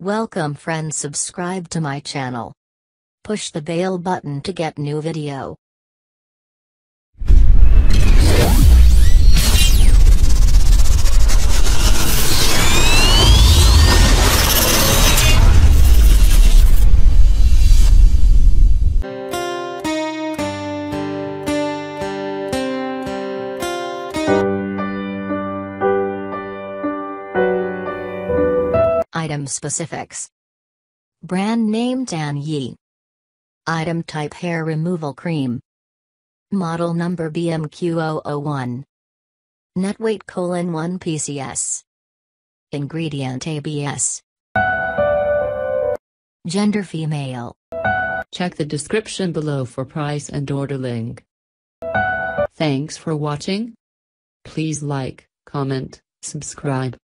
Welcome friends, subscribe to my channel. Push the bell button to get new video. Item specifics. Brand name Tan Yi. Item type hair removal cream. Model number BMQ001. Net weight 1 PCS. Ingredient ABS. Gender female. Check the description below for price and order link. Thanks for watching. Please like, comment, subscribe.